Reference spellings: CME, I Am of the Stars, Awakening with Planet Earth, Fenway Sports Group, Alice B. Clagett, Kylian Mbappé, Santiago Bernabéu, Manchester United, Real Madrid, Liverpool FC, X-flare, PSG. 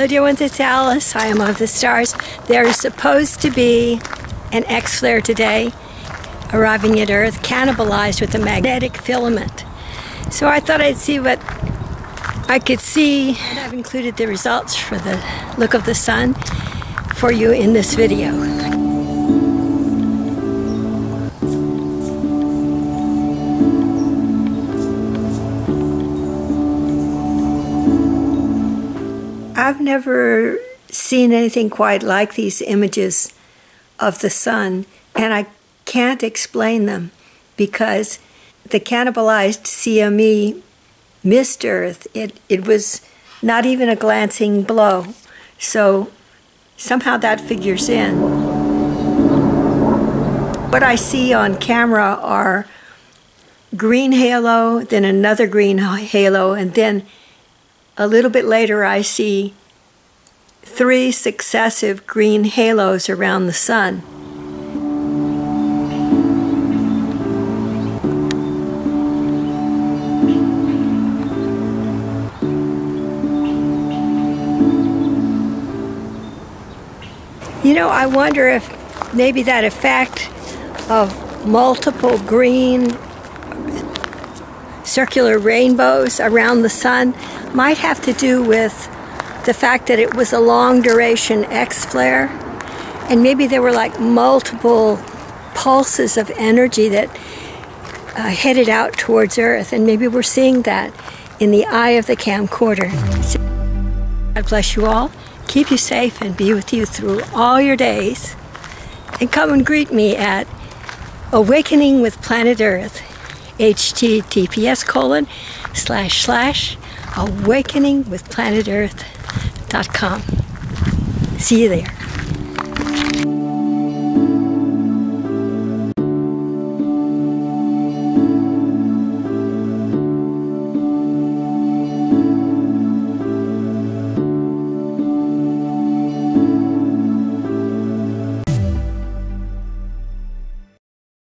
Hello dear ones, it's Alice. I am of the stars. There is supposed to be an X-flare today arriving at Earth, cannibalized with a magnetic filament. So I thought I'd see what I could see, and I've included the results for the look of the sun for you in this video. I've never seen anything quite like these images of the sun, and I can't explain them because the cannibalized CME missed Earth. It was not even a glancing blow, so somehow that figures in. What I see on camera are green halo, then another green halo, and then a little bit later I see three successive green halos around the sun. You know, I wonder if maybe that effect of multiple green circular rainbows around the sun might have to do with the fact that it was a long duration X-flare, and maybe there were like multiple pulses of energy that headed out towards Earth, and maybe we're seeing that in the eye of the camcorder. God bless you all, keep you safe, and be with you through all your days, and come and greet me at Awakening with Planet Earth. https://awakeningwithplanetearth.com. See you there.